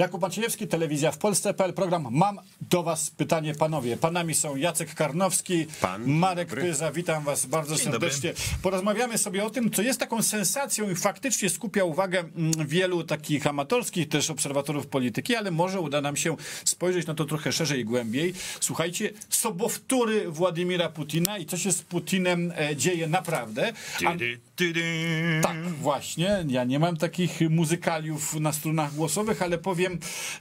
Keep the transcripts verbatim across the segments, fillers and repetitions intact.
Jakub Maciejewski, Telewizja w Polsce kropka p l, program Mam do Was pytanie, panowie. Panami są Jacek Karnowski, Pan, Marek Pyza. Witam Was bardzo Dzień serdecznie. Dobry. Porozmawiamy sobie o tym, co jest taką sensacją i faktycznie skupia uwagę wielu takich amatorskich też obserwatorów polityki, ale może uda nam się spojrzeć na to trochę szerzej i głębiej. Słuchajcie, sobowtóry Władimira Putina i co się z Putinem dzieje naprawdę. A... Tak, właśnie. Ja nie mam takich muzykaliów na strunach głosowych, ale powiem,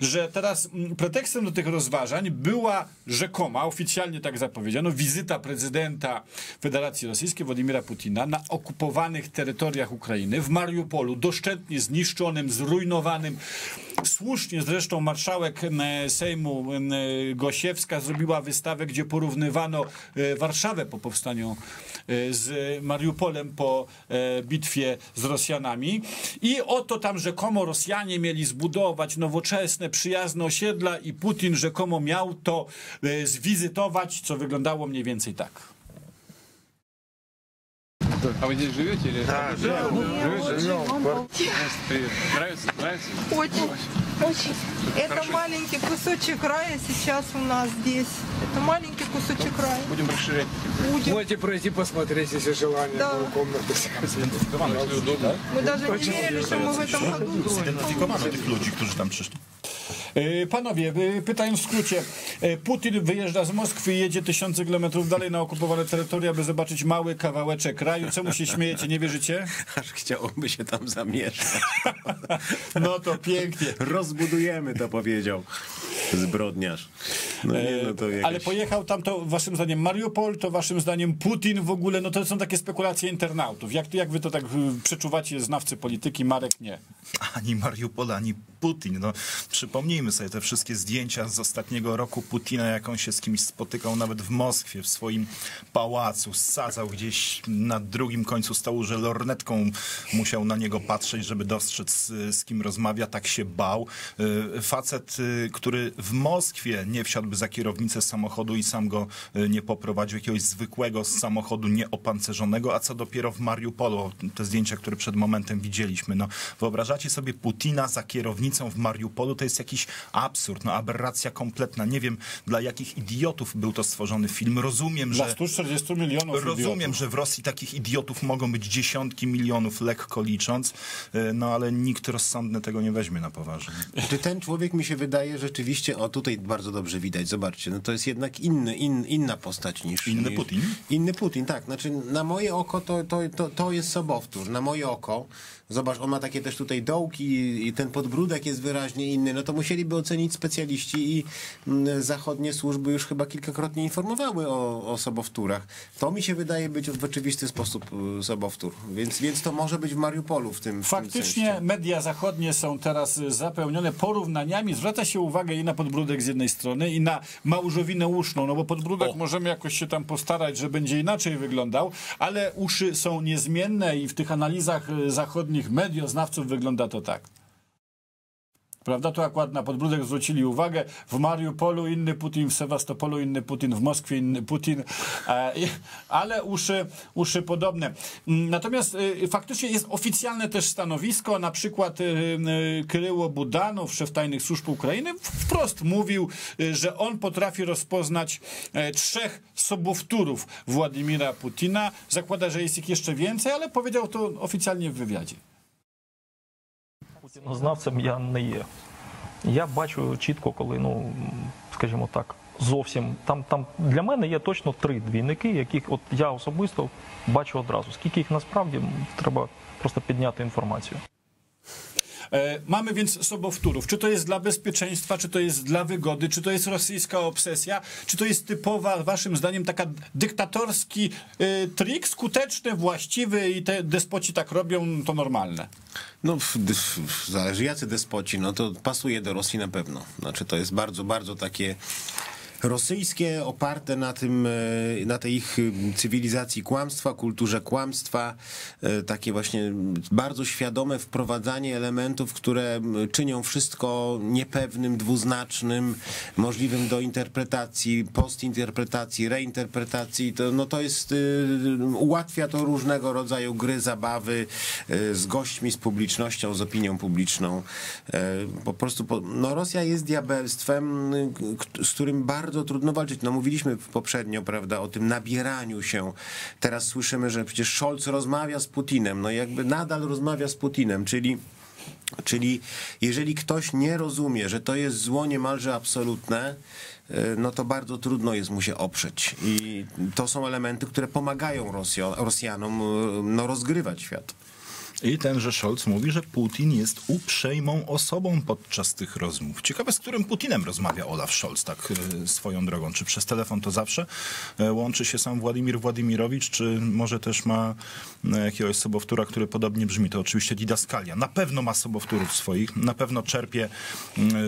że teraz pretekstem do tych rozważań była rzekoma, oficjalnie tak zapowiedziano, wizyta prezydenta Federacji Rosyjskiej Władimira Putina na okupowanych terytoriach Ukrainy, w Mariupolu, doszczętnie zniszczonym, zrujnowanym. Słusznie zresztą marszałek Sejmu Gosiewska zrobiła wystawę, gdzie porównywano Warszawę po powstaniu z Mariupolem po bitwie z Rosjanami. I oto tam rzekomo Rosjanie mieli zbudować nowoczesne, przyjazne osiedla i Putin rzekomo miał to zwizytować, co wyglądało mniej więcej tak. А вы здесь живете или? Да, живем. Живете? Живем. Нравится? Нравится? Очень. Очень. Это хорошо. Маленький кусочек рая сейчас у нас здесь. Это маленький кусочек рая. Будем расширять. Будем. Можете пройти посмотреть, если желание. Да. Комнату. Да? Мы даже очень не верили, что мы в этом году. Ludzi, którzy tam przyszli. Panowie, pytając w skrócie, Putin wyjeżdża z Moskwy i jedzie tysiące kilometrów dalej na okupowane terytoria, by zobaczyć mały kawałeczek kraju. Czemu się śmiejecie, nie wierzycie? Aż chciałoby się tam zamieszkać. No to pięknie. Rozbudujemy, to powiedział zbrodniarz. No nie, no to jakaś... Ale pojechał tam, to waszym zdaniem Mariupol, to waszym zdaniem Putin w ogóle, no to są takie spekulacje internautów. Jak, jak wy to tak przeczuwacie, znawcy polityki? Marek nie. Ani Mariupol, ani Putin. No przypomnijmy sobie te wszystkie zdjęcia z ostatniego roku Putina, jak on się z kimś spotykał nawet w Moskwie, w swoim pałacu, sadzał gdzieś na drugim końcu stołu, że lornetką musiał na niego patrzeć, żeby dostrzec z kim rozmawia, tak się bał. Facet, który w Moskwie nie wsiadłby za kierownicę samochodu i sam go nie poprowadził, jakiegoś zwykłego samochodu nieopancerzonego, a co dopiero w Mariupolu, te zdjęcia, które przed momentem widzieliśmy. No, wyobrażacie sobie Putina za kierownicą w Mariupolu? To jest jakiś absurd, no aberracja kompletna. Nie wiem, dla jakich idiotów był to stworzony film. Rozumiem, dla że... stu czterdziestu milionów Rozumiem, idiotów. Że w Rosji takich idiotów mogą być dziesiątki milionów, lekko licząc, no ale nikt rozsądny tego nie weźmie na poważnie. Czy ten człowiek, mi się wydaje, rzeczywiście, o tutaj bardzo dobrze widać, zobaczcie, no to jest jednak inny, in, inna postać niż... Inny niż, Putin? Inny Putin, tak. Znaczy, na moje oko to, to, to, to jest sobowtór. Na moje oko, zobacz, on ma takie też tutaj dołki i ten podbródek jest wyraźnie inny, no to musieliby ocenić specjaliści i zachodnie służby już chyba kilkakrotnie informowały o, o sobowtórach. To mi się wydaje być w oczywisty sposób sobowtór, więc, więc to może być w Mariupolu w tym faktycznie w tym sensie. Media zachodnie są teraz zapełnione porównaniami, zwraca się uwagę i na podbródek z jednej strony i na małżowinę uszną, no bo podbródek o. możemy jakoś się tam postarać, że będzie inaczej wyglądał, ale uszy są niezmienne i w tych analizach zachodnich medioznawców wygląda to tak. Prawda? Tu akurat na podbródek zwrócili uwagę. W Mariupolu inny Putin, w Sewastopolu inny Putin, w Moskwie inny Putin, ale uszy, uszy podobne. Natomiast faktycznie jest oficjalne też stanowisko, na przykład Kryło Budanow, szef tajnych służb Ukrainy, wprost mówił, że on potrafi rozpoznać trzech sobowtórów Władimira Putina. Zakłada, że jest ich jeszcze więcej, ale powiedział to oficjalnie w wywiadzie. Путінознавцем я не є. Я бачу чітко, коли, ну, скажімо так, зовсім, там, там для мене є точно три двійники, яких от я особисто бачу одразу. Скільки їх насправді, треба просто підняти інформацію. Mamy więc sobowtórów. Czy to jest dla bezpieczeństwa, czy to jest dla wygody, czy to jest rosyjska obsesja, czy to jest typowa, waszym zdaniem, taka dyktatorski y, trik, skuteczny, właściwy i te despoci tak robią, to normalne? No, w, w, zależy jacy despoci, no to pasuje do Rosji na pewno. Znaczy to jest bardzo, bardzo takie... rosyjskie, oparte na tym, na tej ich cywilizacji kłamstwa, kulturze kłamstwa, takie właśnie bardzo świadome wprowadzanie elementów, które czynią wszystko niepewnym, dwuznacznym, możliwym do interpretacji, postinterpretacji, reinterpretacji. To, no to jest, ułatwia to różnego rodzaju gry, zabawy z gośćmi, z publicznością, z opinią publiczną. Po prostu, no Rosja jest diabelstwem, z którym bardzo trudno walczyć. No mówiliśmy poprzednio, prawda, o tym nabieraniu się. Teraz słyszymy, że przecież Scholz rozmawia z Putinem. No jakby nadal rozmawia z Putinem, czyli... Czyli jeżeli ktoś nie rozumie, że to jest zło niemalże absolutne, no to bardzo trudno jest mu się oprzeć. I to są elementy, które pomagają Rosja, Rosjanom no, rozgrywać świat. I tenże Scholz mówi, że Putin jest uprzejmą osobą podczas tych rozmów. Ciekawe, z którym Putinem rozmawia Olaf Scholz, tak swoją drogą. Czy przez telefon to zawsze łączy się sam Władimir Władimirowicz, czy może też ma jakiegoś sobowtóra, który podobnie brzmi? To oczywiście didaskalia. Na pewno ma sobowtórów swoich, na pewno czerpie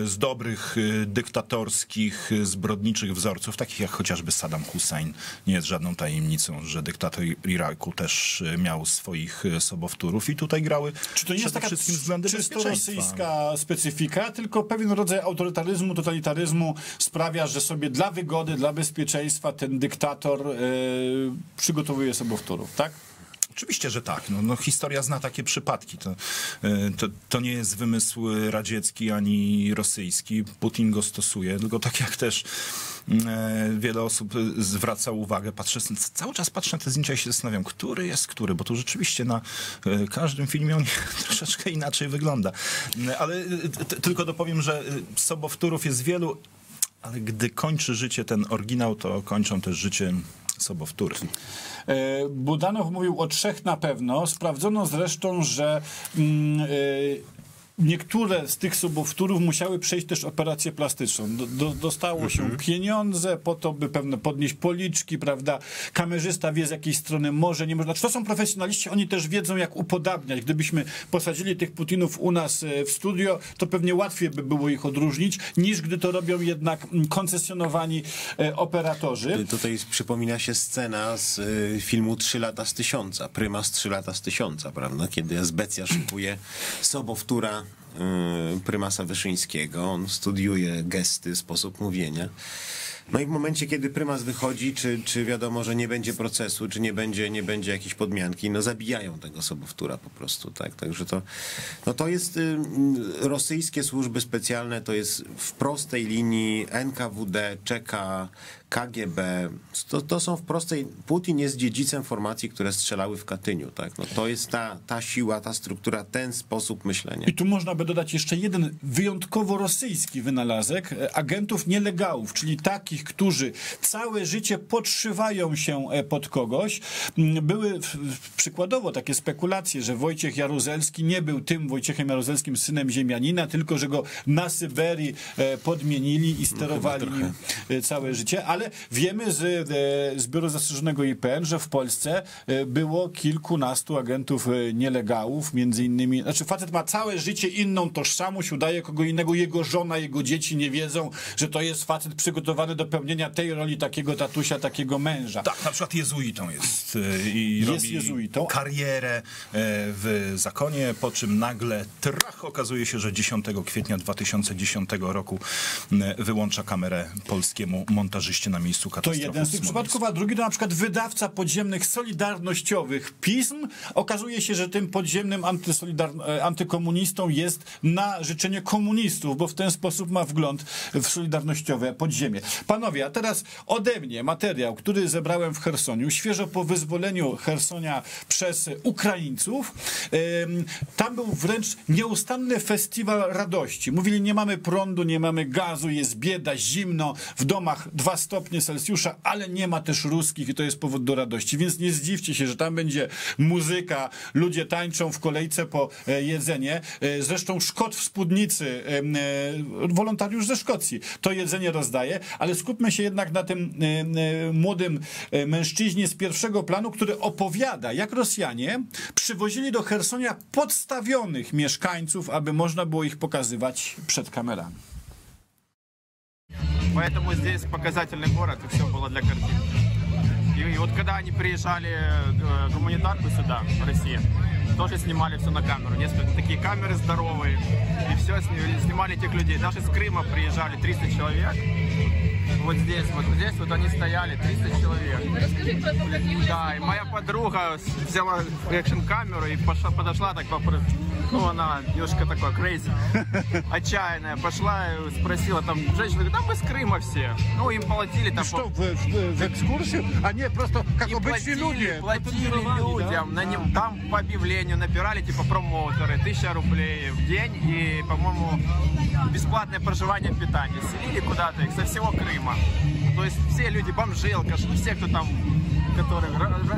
z dobrych, dyktatorskich, zbrodniczych wzorców, takich jak chociażby Saddam Hussein. Nie jest żadną tajemnicą, że dyktator Iraku też miał swoich sobowtórów i tutaj grały. Czy to nie jest taka czysto rosyjska specyfika, tylko pewien rodzaj autorytaryzmu, totalitaryzmu sprawia, że sobie dla wygody, dla bezpieczeństwa ten dyktator yy, przygotowuje sobowtórów, tak? Oczywiście, że tak. No, no, historia zna takie przypadki. To, to, to nie jest wymysł radziecki ani rosyjski. Putin go stosuje, tylko tak jak też wiele osób zwraca uwagę. Patrzę, cały czas patrzę na te zdjęcia i się zastanawiam, który jest który, bo to rzeczywiście na każdym filmie on troszeczkę inaczej wygląda. Ale tylko dopowiem, że sobowtórów jest wielu, ale gdy kończy życie ten oryginał, to kończą też życie sobowtóry. Budanow mówił o trzech na pewno. Sprawdzono zresztą, że yy, niektóre z tych sobowtórów musiały przejść też operację plastyczną. Do, do, dostało się mhm. pieniądze po to, by pewne podnieść policzki, prawda? Kamerzysta wie, z jakiej strony może, nie może. Znaczy, to są profesjonaliści, oni też wiedzą, jak upodabniać. Gdybyśmy posadzili tych Putinów u nas w studio, to pewnie łatwiej by było ich odróżnić, niż gdy to robią jednak koncesjonowani operatorzy. Tutaj przypomina się scena z filmu Trzy lata z tysiąca, Prymas Trzy lata z tysiąca, prawda? Kiedy Azbecja szykuje sobowtóra Prymasa Wyszyńskiego. On studiuje gesty, sposób mówienia. No i w momencie, kiedy prymas wychodzi, czy, czy wiadomo, że nie będzie procesu, czy nie będzie, nie będzie jakiejś podmianki, no zabijają tego sobowtóra po prostu, tak? Także to, no to jest rosyjskie służby specjalne, to jest w prostej linii N K W D, C K, K G B, to, to są w prostej, Putin jest dziedzicem formacji, które strzelały w Katyniu, tak? No to jest ta, ta siła, ta struktura, ten sposób myślenia. I tu można by dodać jeszcze jeden wyjątkowo rosyjski wynalazek, agentów nielegałów, czyli takich, którzy całe życie podszywają się pod kogoś. Były przykładowo takie spekulacje, że Wojciech Jaruzelski nie był tym Wojciechem Jaruzelskim, synem ziemianina, tylko że go na Syberii podmienili i sterowali no, całe życie, ale wiemy z, z Biura Zastrzeżonego I P N, że w Polsce było kilkunastu agentów nielegałów, między innymi, znaczy facet ma całe życie inną tożsamość, udaje kogo innego, jego żona, jego dzieci nie wiedzą, że to jest facet przygotowany do do pełnienia tej roli takiego tatusia, takiego męża. Tak, na przykład jezuitą jest i jest robi jezuitą. Karierę w zakonie, po czym nagle trach okazuje się, że dziesiątego kwietnia dwa tysiące dziesiątego roku wyłącza kamerę polskiemu montażyście na miejscu katastrofy. To jeden z tych przypadków, a drugi to na przykład wydawca podziemnych solidarnościowych pism. Okazuje się, że tym podziemnym antykomunistą jest na życzenie komunistów, bo w ten sposób ma wgląd w solidarnościowe podziemie. Panowie, a teraz ode mnie materiał, który zebrałem w Chersoniu, świeżo po wyzwoleniu Chersonia przez Ukraińców. Tam był wręcz nieustanny festiwal radości. Mówili, nie mamy prądu, nie mamy gazu, jest bieda, zimno, w domach dwa stopnie Celsjusza, ale nie ma też ruskich i to jest powód do radości. Więc nie zdziwcie się, że tam będzie muzyka, ludzie tańczą w kolejce po jedzenie. Zresztą Szkot w spódnicy, wolontariusz ze Szkocji, to jedzenie rozdaje. Ale skupmy się jednak na tym młodym mężczyźnie z pierwszego planu, który opowiada, jak Rosjanie przywozili do Chersonia podstawionych mieszkańców, aby można było ich pokazywać przed kamerami. Поэтому здесь показательный город, и все было для картин. И, и вот когда они приезжали э, гуманитарку сюда, в Россию, тоже снимали все на камеру. Несколько такие камеры здоровые, и все снимали тех людей. Даже из Крыма приезжали триста человек. Вот здесь, вот здесь вот они стояли, триста человек. Расскажи про то, как люди... Да, и моя подруга взяла экшн-камеру и пошла, подошла так, вопрос, ну она девушка такая, крейзи, отчаянная, пошла и спросила, там женщина говорит, да мы с Крыма все, ну им платили там... Что, в, в, в экскурсию? А нет, просто как и обычные платили, люди. платили людям, да? на нем, там по объявлению набирали типа промоутеры, тысяча рублей в день и, по-моему, бесплатное проживание, питание. Селили куда-то их со всего Крыма. То есть все люди, бомжи, алкаши, все, кто там, которые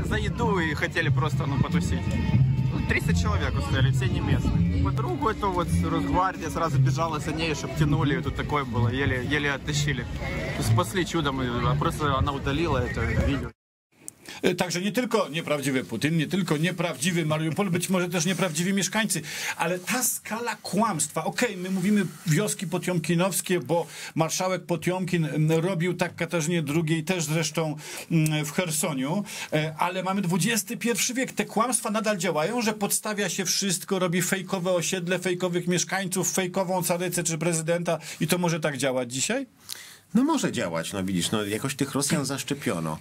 за еду и хотели просто, ну, потусить. триста человек устояли, все не местные. Подругу эту вот Росгвардия сразу бежала за ней, чтобы тянули, и тут такое было, еле, еле оттащили. Спасли чудом, просто она удалила это видео. Także nie tylko nieprawdziwy Putin, nie tylko nieprawdziwy Mariupol, być może też nieprawdziwi mieszkańcy, ale ta skala kłamstwa, okej, okay, my mówimy wioski potiomkinowskie, bo marszałek Potiomkin robił tak Katarzynie drugiej, też zresztą w Chersoniu, ale mamy dwudziesty pierwszy wiek, te kłamstwa nadal działają, że podstawia się wszystko, robi fejkowe osiedle, fejkowych mieszkańców, fejkową carycę czy prezydenta i to może tak działać dzisiaj? No może działać, no widzisz, no jakoś tych Rosjan zaszczepiono.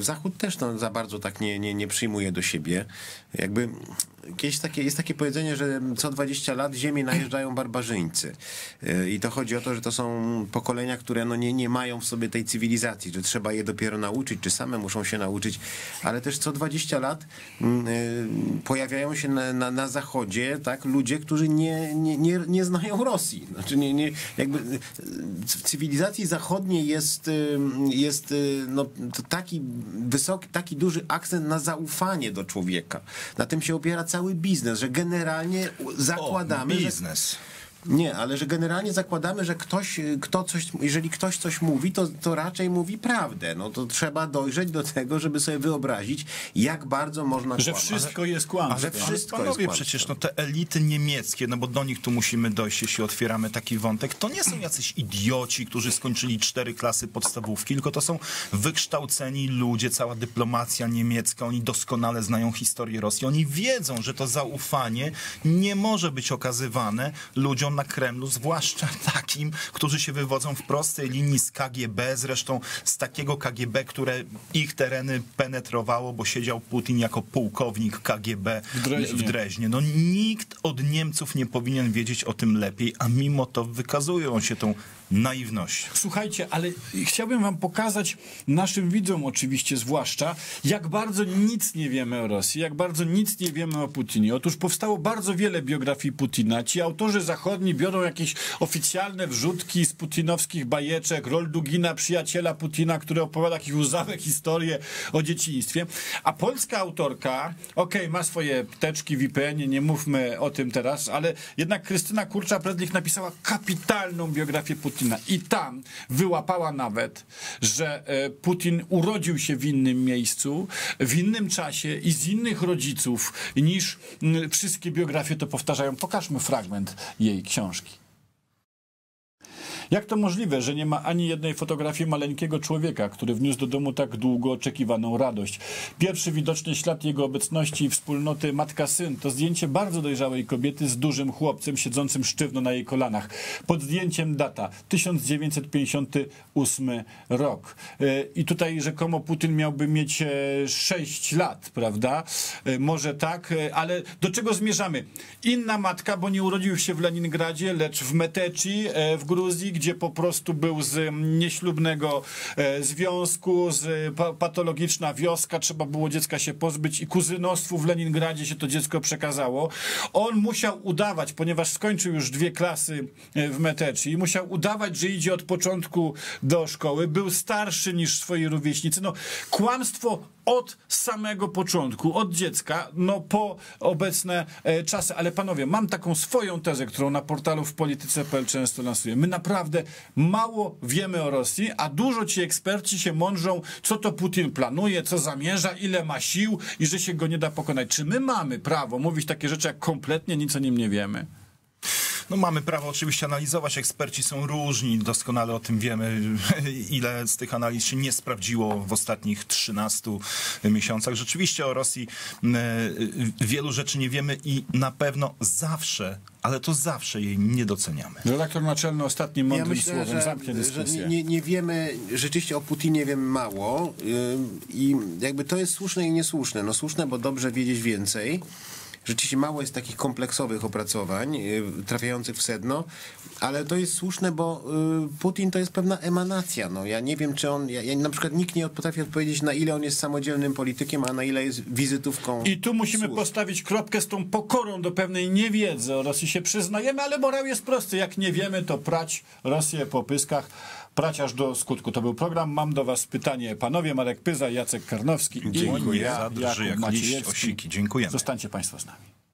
Zachód też no, za bardzo tak nie, nie, nie przyjmuje do siebie. Jakby kiedyś takie, jest takie powiedzenie, że co dwadzieścia lat ziemię najeżdżają barbarzyńcy. I to chodzi o to, że to są pokolenia, które no nie, nie mają w sobie tej cywilizacji, że trzeba je dopiero nauczyć, czy same muszą się nauczyć, ale też co dwadzieścia lat pojawiają się na, na, na zachodzie tak, ludzie, którzy nie, nie, nie, nie znają Rosji. Znaczy nie, nie, jakby w cywilizacji zachodniej jest, jest no, to taki wysoki, taki duży akcent na zaufanie do człowieka. Na tym się opiera cały biznes, że generalnie zakładamy... O, biznes. Że, nie, ale że generalnie zakładamy, że ktoś, kto coś, jeżeli ktoś coś mówi, to, to raczej mówi prawdę. No to trzeba dojrzeć do tego, żeby sobie wyobrazić, jak bardzo można kłamać. Że wszystko jest kłamstwem. Ale wszystko panowie, jest kłamstwem. Przecież no te elity niemieckie, no bo do nich tu musimy dojść, jeśli otwieramy taki wątek, to nie są jacyś idioci, którzy skończyli cztery klasy podstawówki, tylko to są wykształceni ludzie, cała dyplomacja niemiecka, oni doskonale znają historię Rosji, oni wiedzą, że to zaufanie nie może być okazywane ludziom na Kremlu, zwłaszcza takim, którzy się wywodzą w prostej linii z K G B, zresztą z takiego K G B, które ich tereny penetrowało, bo siedział Putin jako pułkownik K G B w Dreźnie. W Dreźnie. No nikt od Niemców nie powinien wiedzieć o tym lepiej, a mimo to wykazują się tą naiwność. Słuchajcie, ale chciałbym wam pokazać, naszym widzom oczywiście zwłaszcza, jak bardzo nic nie wiemy o Rosji, jak bardzo nic nie wiemy o Putinie. Otóż powstało bardzo wiele biografii Putina. Ci autorzy zachodni biorą jakieś oficjalne wrzutki z putinowskich bajeczek, Roldugina, przyjaciela Putina, który opowiada jakieś łzawe historie o dzieciństwie. A polska autorka, okej, okay, ma swoje teczki w I P N ie, nie mówmy o tym teraz, ale jednak Krystyna Kurcza-Prednik napisała kapitalną biografię Putina. I tam wyłapała nawet, że Putin urodził się w innym miejscu, w innym czasie i z innych rodziców niż wszystkie biografie to powtarzają. Pokażmy fragment jej książki. Jak to możliwe, że nie ma ani jednej fotografii maleńkiego człowieka, który wniósł do domu tak długo oczekiwaną radość? Pierwszy widoczny ślad jego obecności i wspólnoty matka-syn to zdjęcie bardzo dojrzałej kobiety z dużym chłopcem siedzącym sztywno na jej kolanach. Pod zdjęciem data tysiąc dziewięćset pięćdziesiąty ósmy rok. I tutaj rzekomo Putin miałby mieć sześć lat, prawda? Może tak, ale do czego zmierzamy? Inna matka, bo nie urodził się w Leningradzie, lecz w Meteci, w Gruzji, gdzie po prostu był z nieślubnego związku, z patologiczna wioska, trzeba było dziecka się pozbyć i kuzynostwu w Leningradzie się to dziecko przekazało. On musiał udawać, ponieważ skończył już dwie klasy w Meteci, musiał udawać, że idzie od początku do szkoły, był starszy niż swoi rówieśnicy. No, kłamstwo od samego początku, od dziecka, no po obecne czasy. Ale panowie, mam taką swoją tezę, którą na portalu w polityce kropka p l często lansuję. My naprawdę mało wiemy o Rosji, a dużo ci eksperci się mądrzą, co to Putin planuje, co zamierza, ile ma sił i że się go nie da pokonać. Czy my mamy prawo mówić takie rzeczy, jak kompletnie nic o nim nie wiemy? No mamy prawo oczywiście analizować, eksperci są różni, doskonale o tym wiemy, ile z tych analiz się nie sprawdziło w ostatnich trzynastu miesiącach. Rzeczywiście o Rosji wielu rzeczy nie wiemy i na pewno zawsze, ale to zawsze jej nie doceniamy. Redaktor naczelny ostatnim mądrym ja myślę, słowem że, zamknie dyskusję. Że nie, nie wiemy, rzeczywiście o Putinie wiemy mało i jakby to jest słuszne i niesłuszne. No słuszne, bo dobrze wiedzieć więcej. Rzeczywiście mało jest takich kompleksowych opracowań trafiających w sedno, ale to jest słuszne, bo Putin to jest pewna emanacja. No, ja nie wiem, czy on... Ja, ja na przykład nikt nie potrafi odpowiedzieć, na ile on jest samodzielnym politykiem, a na ile jest wizytówką. I tu musimy służb. postawić kropkę z tą pokorą do pewnej niewiedzy. O Rosji się przyznajemy, ale morał jest prosty. Jak nie wiemy, to prać Rosję po pyskach. Prać aż do skutku. To był program. Mam do was pytanie. Panowie Marek Pyza, Jacek Karnowski. Dziękuję. I ja, Jakub Maciejewski. Dziękuję. Zostańcie państwo z nami.